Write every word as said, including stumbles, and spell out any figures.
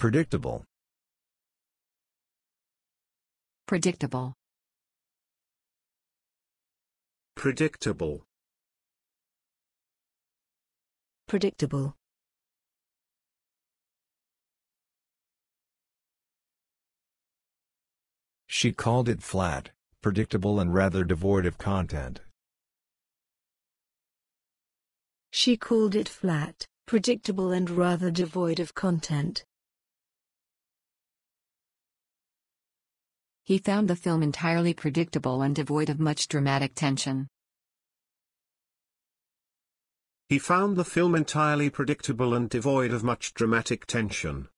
Predictable. Predictable. Predictable. Predictable. She called it flat, predictable, and rather devoid of content. She called it flat, predictable, and rather devoid of content. He found the film entirely predictable and devoid of much dramatic tension. He found the film entirely predictable and devoid of much dramatic tension.